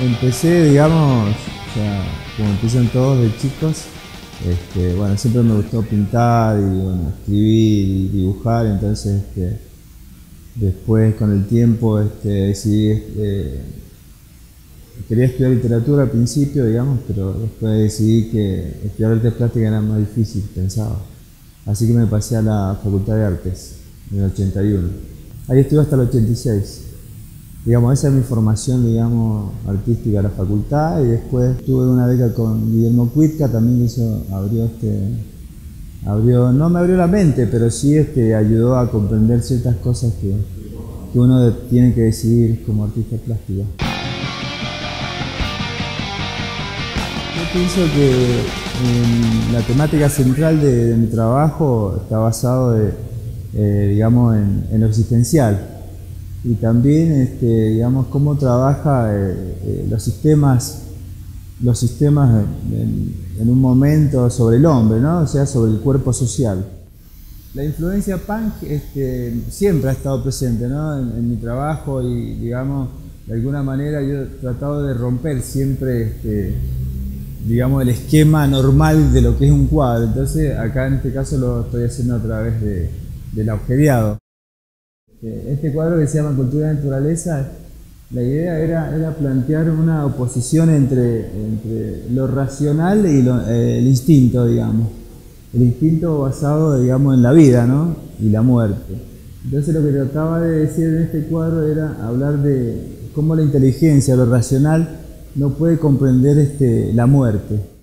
empecé, digamos, o sea, como empiezan todos de chicos, bueno, siempre me gustó pintar y bueno, escribir y dibujar, entonces después con el tiempo decidí, quería estudiar literatura al principio, digamos, pero después decidí que estudiar artes plásticas era más difícil, pensaba. Así que me pasé a la Facultad de Artes, en el 81. Ahí estuve hasta el 86. Digamos, esa es mi formación, digamos, artística de la facultad, y después tuve una beca con Guillermo Quitca, también eso abrió, no me abrió la mente, pero sí ayudó a comprender ciertas cosas que uno tiene que decidir como artista plástico. Yo pienso que la temática central de mi trabajo está basado, digamos, en lo existencial. Y también, digamos, cómo trabaja los sistemas en un momento sobre el hombre, ¿no? O sea, sobre el cuerpo social. La influencia punk siempre ha estado presente, ¿no? En mi trabajo y, digamos, de alguna manera yo he tratado de romper siempre, digamos, el esquema normal de lo que es un cuadro. Entonces, acá en este caso lo estoy haciendo a través del augeviado. Este cuadro que se llama Cultura y Naturaleza, la idea era plantear una oposición entre lo racional y el instinto, digamos. El instinto basado, digamos, en la vida, ¿no? Y la muerte. Entonces lo que trataba de decir en este cuadro era hablar de cómo la inteligencia, lo racional, no puede comprender la muerte.